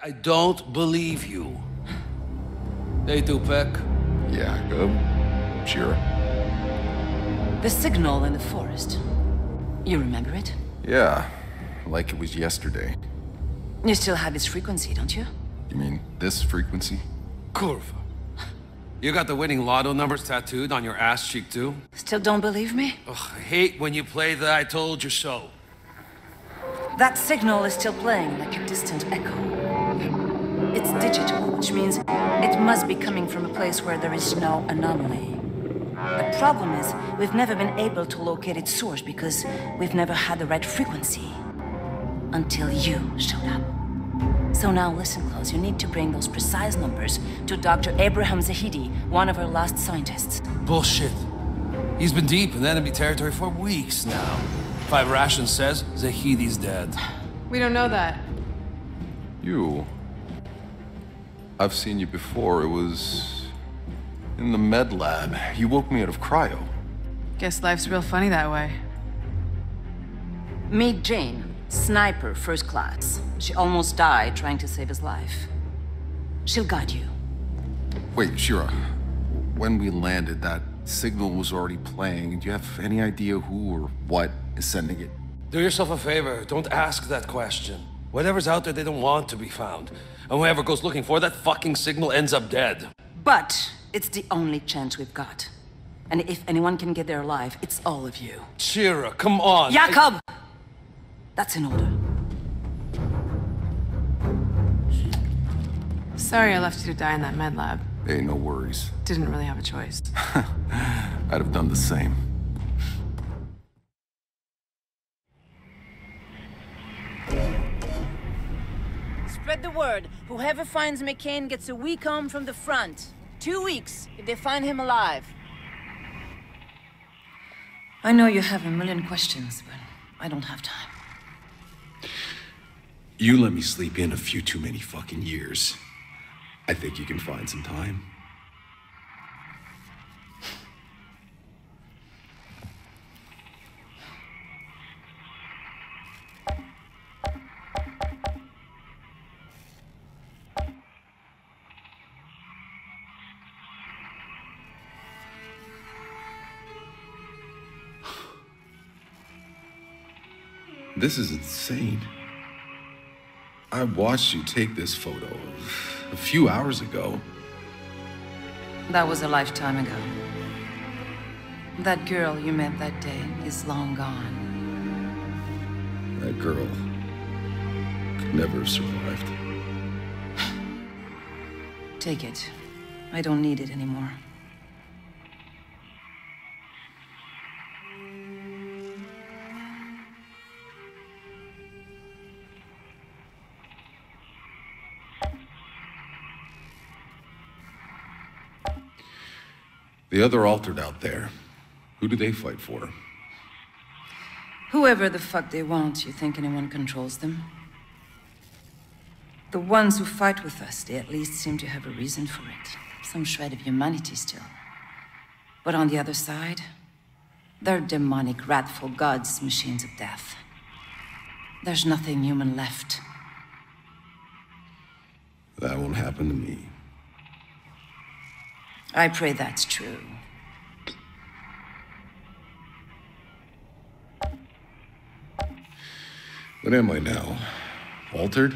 I don't believe you. They do, Peck. Jakob, Shira. The signal in the forest. You remember it? Yeah, like it was yesterday. You still have its frequency, don't you? You mean this frequency? Kurva. You got the winning lotto numbers tattooed on your ass cheek, too? Still don't believe me? Ugh, I hate when you play the I told you so. That signal is still playing like a distant echo. It's digital, which means it must be coming from a place where there is no anomaly. The problem is, we've never been able to locate its source because we've never had the right frequency. Until you showed up. So now listen close, you need to bring those precise numbers to Dr. Abraham Zahidi, one of our last scientists. Bullshit. He's been deep in enemy territory for weeks now. Five Ration says Zahidi's dead. We don't know that. You... I've seen you before. It was... in the med lab. You woke me out of cryo. Guess life's real funny that way. Meet Jane. Sniper, first class. She almost died trying to save his life. She'll guide you. Wait, Shira. When we landed, that signal was already playing. Do you have any idea who or what is sending it? Do yourself a favor. Don't ask that question. Whatever's out there, they don't want to be found. And whoever goes looking for that fucking signal ends up dead. But it's the only chance we've got. And if anyone can get there alive, it's all of you. Shira, come on. Jakob! That's in order. Sorry I left you to die in that med lab. Hey, no worries. Didn't really have a choice. I'd have done the same. Spread the word. Whoever finds McCain gets a week home from the front. 2 weeks, if they find him alive. I know you have a million questions, but I don't have time. You let me sleep in a few too many fucking years. I think you can find some time. This is insane. I watched you take this photo a few hours ago. That was a lifetime ago. That girl you met that day is long gone. That girl could never have survived. Take it. I don't need it anymore. The other altered out there. Who do they fight for? Whoever the fuck they want. You think anyone controls them? The ones who fight with us, they at least seem to have a reason for it. Some shred of humanity still. But on the other side, they're demonic, wrathful gods, machines of death. There's nothing human left. That won't happen to me. I pray that's true. What am I now? Altered?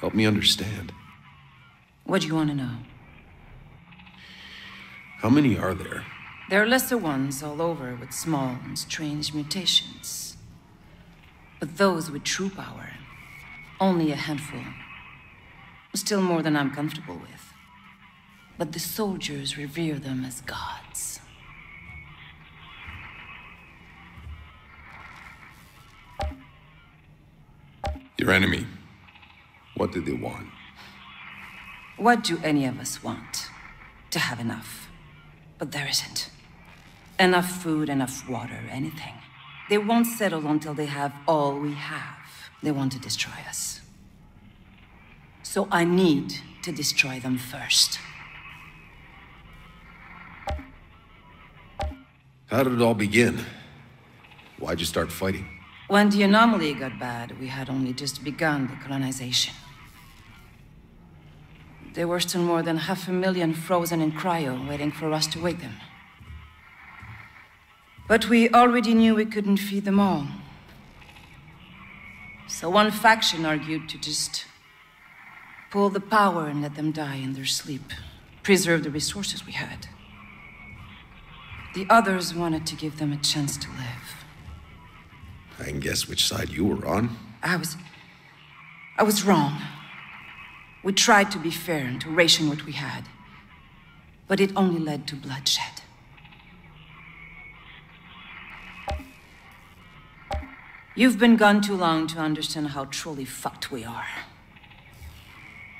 Help me understand. What do you want to know? How many are there? There are lesser ones all over with small and strange mutations. But those with true power, only a handful. Still more than I'm comfortable with. But the soldiers revere them as gods. Your enemy. What did they want? What do any of us want? To have enough. But there isn't. Enough food, enough water, anything. They won't settle until they have all we have. They want to destroy us. So I need to destroy them first. How did it all begin? Why'd you start fighting? When the anomaly got bad, we had only just begun the colonization. There were still more than 500,000 frozen in cryo, waiting for us to wake them. But we already knew we couldn't feed them all. So one faction argued to just pull the power and let them die in their sleep, preserve the resources we had. The others wanted to give them a chance to live. I can guess which side you were on. I was wrong. We tried to be fair and to ration what we had, but it only led to bloodshed. You've been gone too long to understand how truly fucked we are.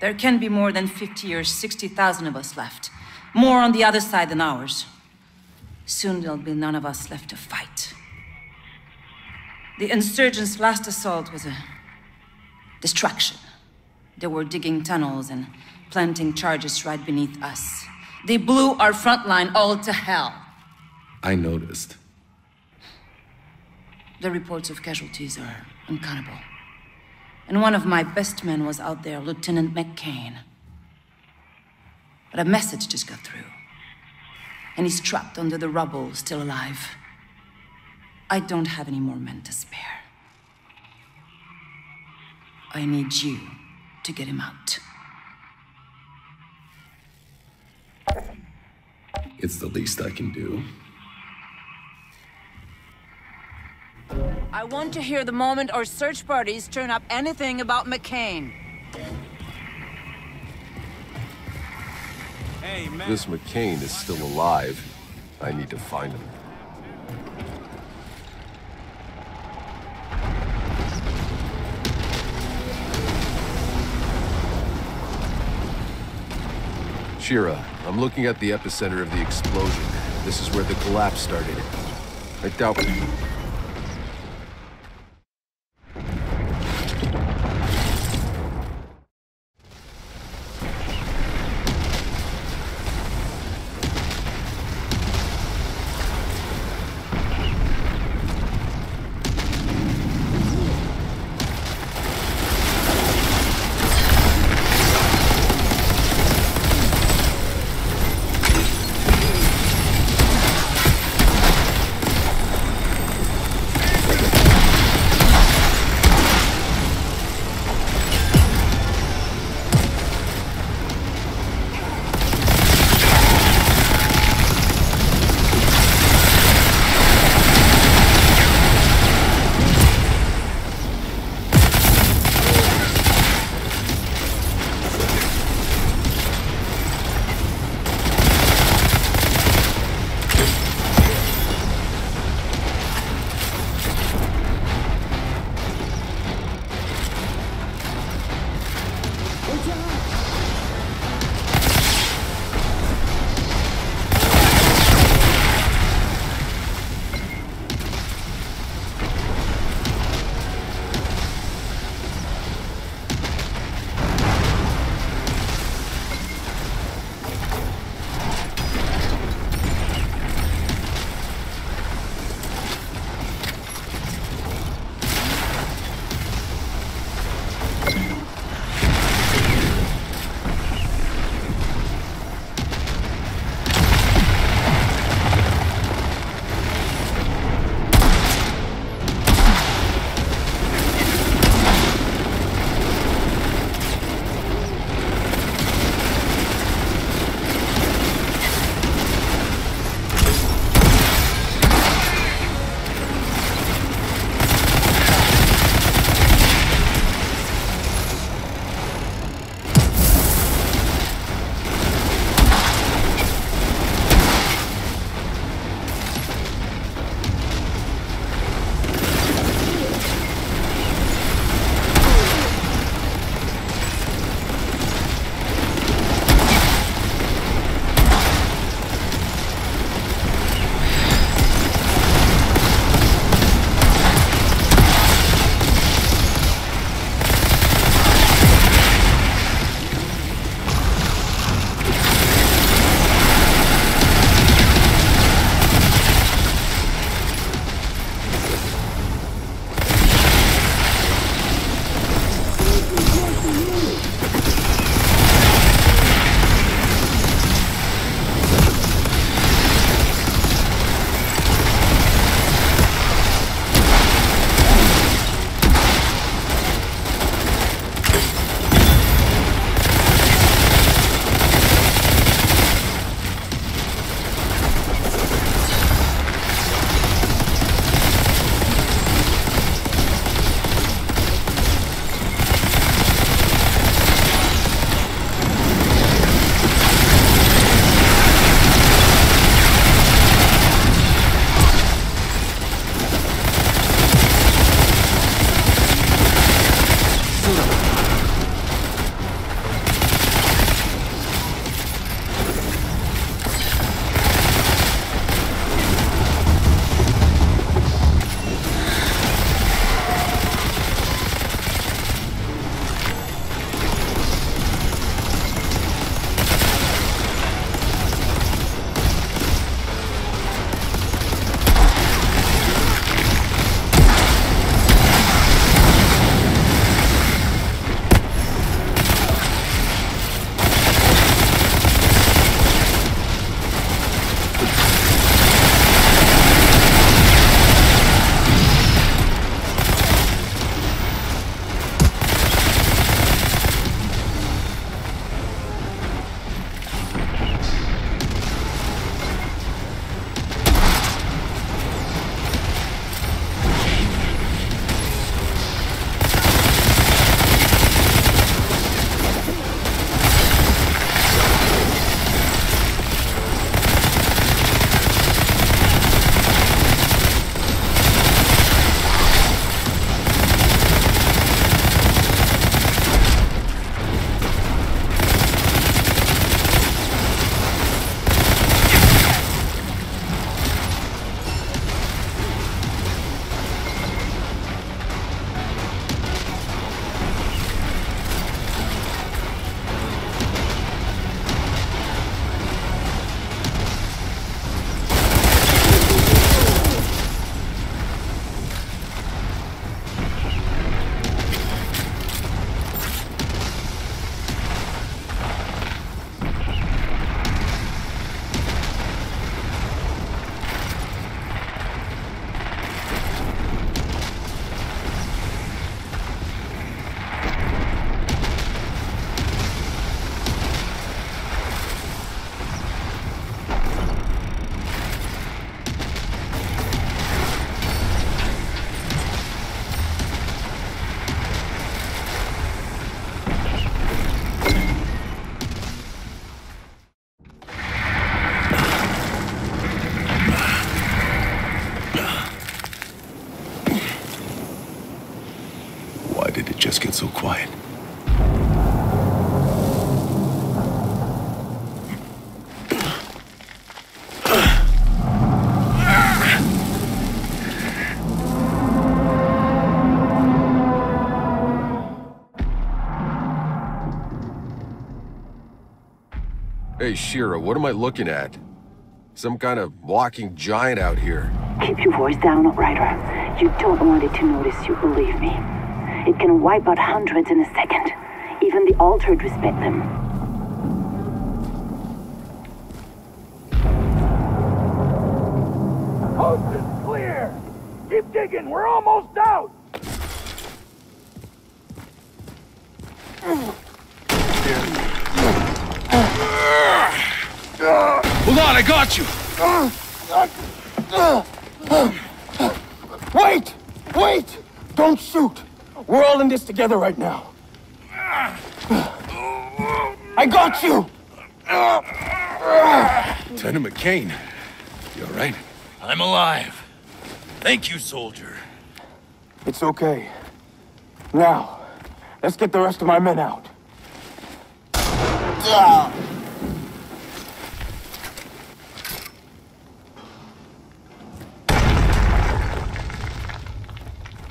There can be more than 50 or 60,000 of us left, more on the other side than ours. Soon there'll be none of us left to fight. The insurgents' last assault was a distraction. They were digging tunnels and planting charges right beneath us. They blew our front line all to hell. I noticed. The reports of casualties are uncountable. And one of my best men was out there, Lieutenant McCain. But a message just got through. And he's trapped under the rubble, still alive. I don't have any more men to spare. I need you to get him out. It's the least I can do. I want to hear the moment our search parties turn up anything about McCain. Hey, man. This McCain is still alive. I need to find him. Shira, I'm looking at the epicenter of the explosion. This is where the collapse started. I doubt... got so quiet? Hey, Shira, what am I looking at? Some kind of walking giant out here. Keep your voice down, Outrider. You don't want it to notice you, believe me. It can wipe out hundreds in a second. Even the Altered respect them. Coast is clear! Keep digging, we're almost out! Hold on, I got you! Wait! Wait! Don't shoot! We're all in this together right now. I got you! Lieutenant McCain, you all right? I'm alive. Thank you, soldier. It's okay. Now, let's get the rest of my men out.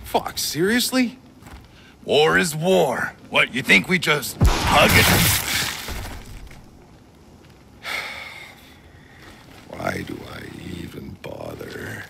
Fuck, seriously? War is war. What, you think we just hug it? Why do I even bother?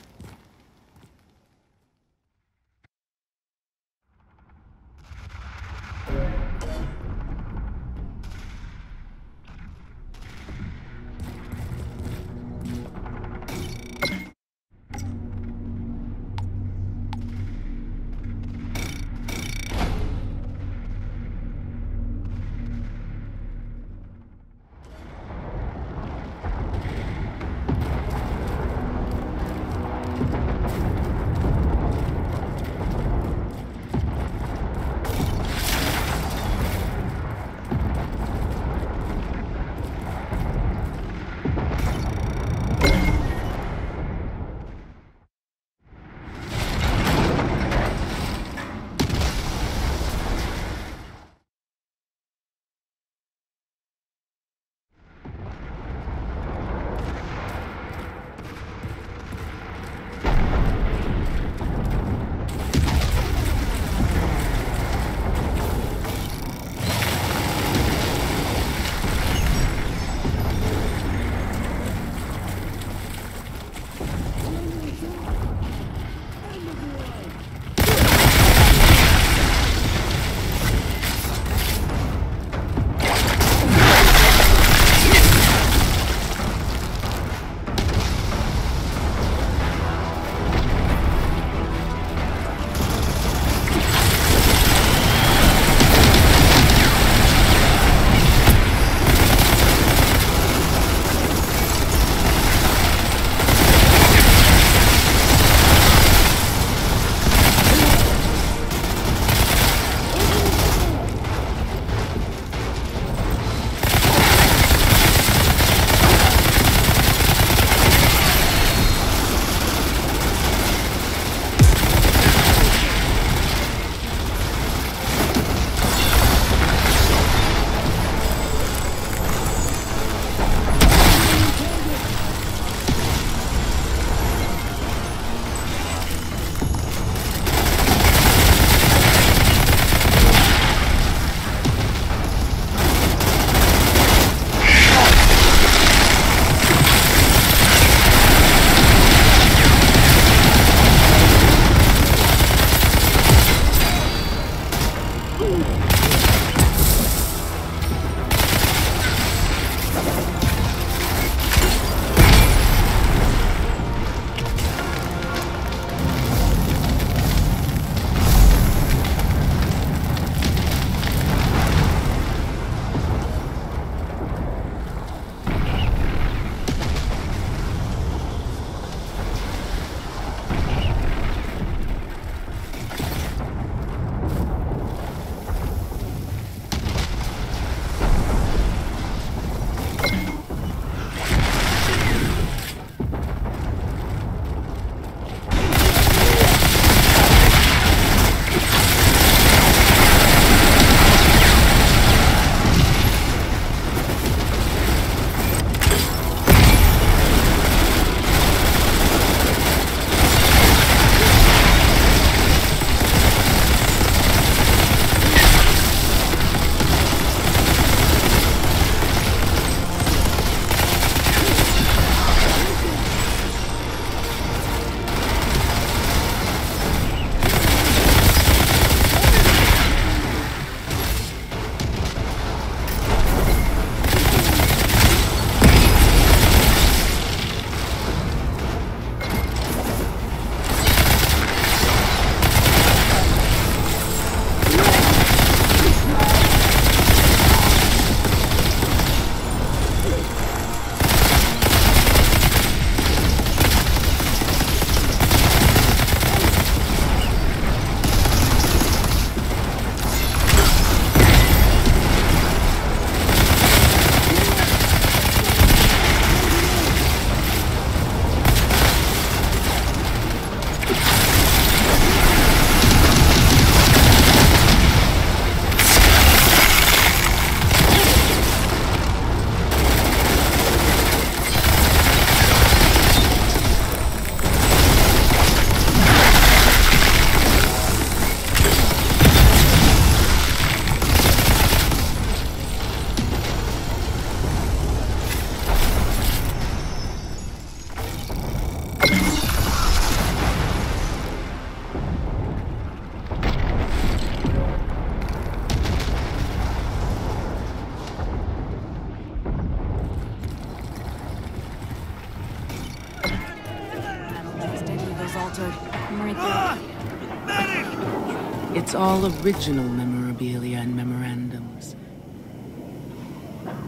It's all original memorabilia and memorandums.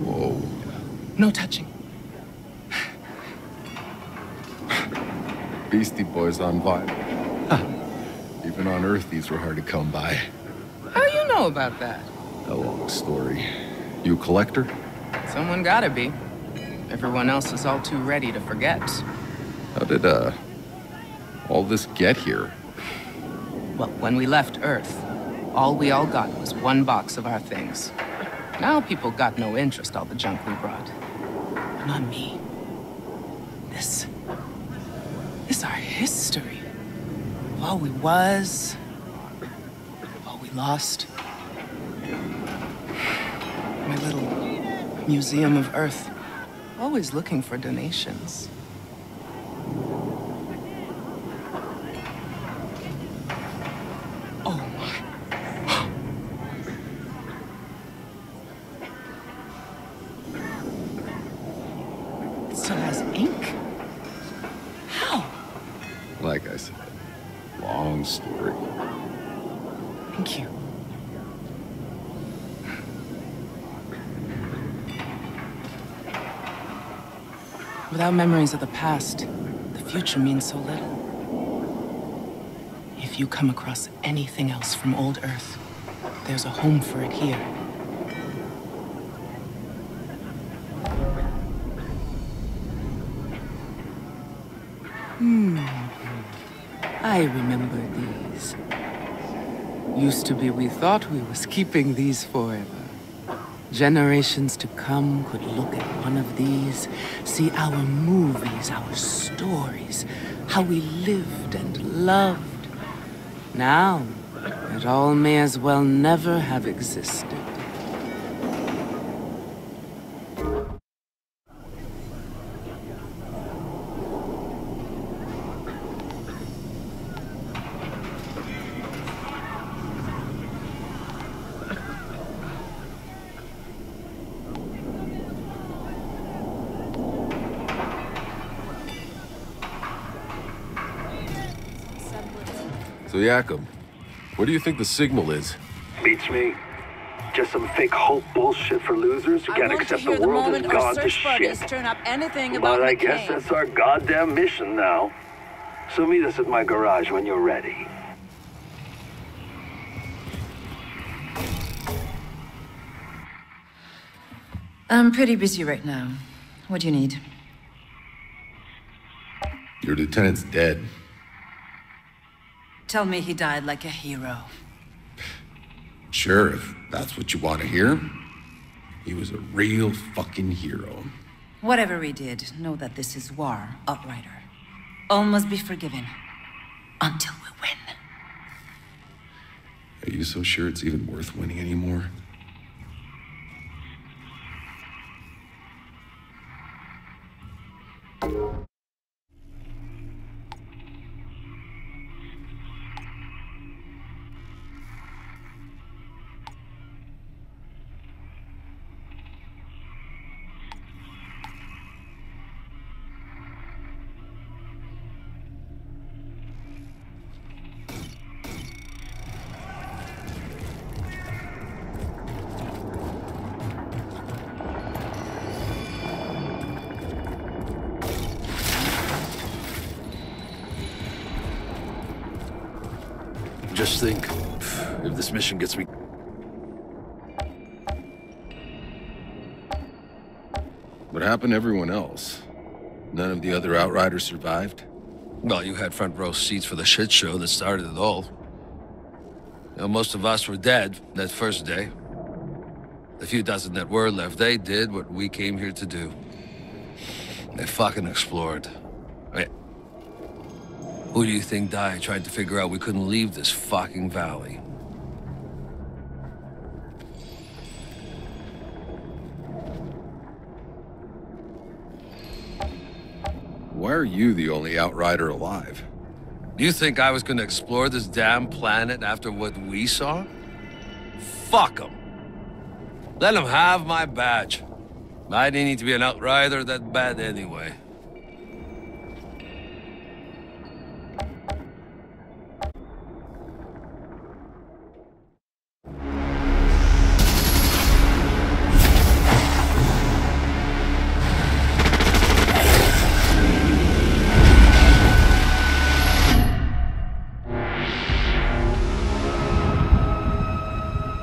Whoa. No touching. Beastie Boys on vinyl. Huh. Even on Earth, these were hard to come by. How do you know about that? A long story. You a collector? Someone gotta be. Everyone else is all too ready to forget. How did, all this get here? Well, when we left Earth, all we got was one box of our things. Now people got no interest, all the junk we brought. Not me. This is our history. All we was, all we lost. My little museum of Earth, always looking for donations. Oh my. It still has ink? How? Like I said, long story. Thank you. Without memories of the past, the future means so little. If you come across anything else from old Earth, there's a home for it here. I remember these. Used to be we thought we was keeping these forever. Generations to come could look at one of these, see our movies, our stories, how we lived and loved. Now, it all may as well never have existed. So, Jakob, what do you think the signal is? Beats me. Just some fake hope bullshit for losers who can't accept the world as God's shit. But I guess that's our goddamn mission now. So meet us at my garage when you're ready. I'm pretty busy right now. What do you need? Your lieutenant's dead. Tell me he died like a hero. Sure, if that's what you want to hear. He was a real fucking hero. Whatever he did, know that this is war, Outrider. All must be forgiven. Until we win. Are you so sure it's even worth winning anymore? Just think, if this mission gets me... What happened to everyone else? None of the other Outriders survived? Well, you had front row seats for the shit show that started it all. You know, most of us were dead that first day. The few dozen that were left, they did what we came here to do. They fucking explored. Who do you think died trying to figure out we couldn't leave this fucking valley? Why are you the only Outrider alive? You think I was gonna explore this damn planet after what we saw? Fuck 'em. Let 'em have my badge. I didn't need to be an Outrider that bad anyway.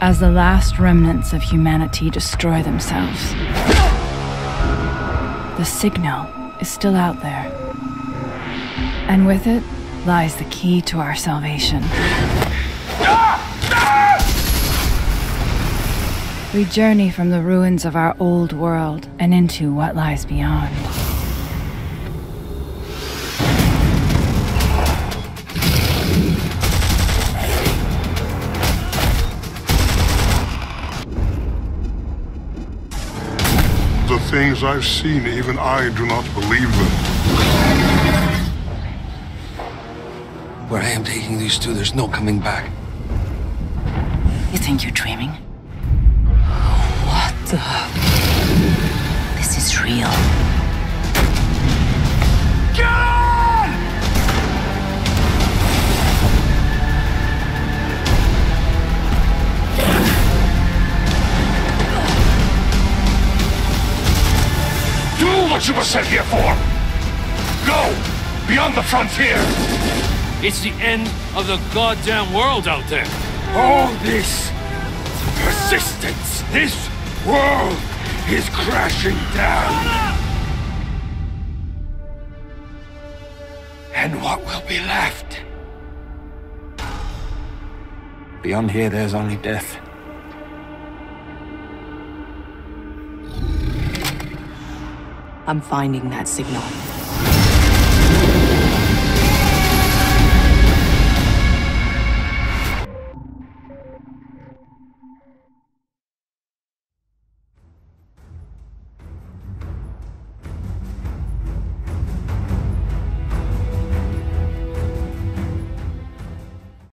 as the last remnants of humanity destroy themselves. The signal is still out there. And with it lies the key to our salvation. We journey from the ruins of our old world and into what lies beyond. The things I've seen, even I do not believe them. Where I am taking these two, there's no coming back. You think you're dreaming? What the... This is real. Get on! Do what you were sent here for! Go! Beyond the frontier! It's the end of the goddamn world out there! All this persistence, this world is crashing down. And what will be left? Beyond here, there's only death. I'm finding that signal.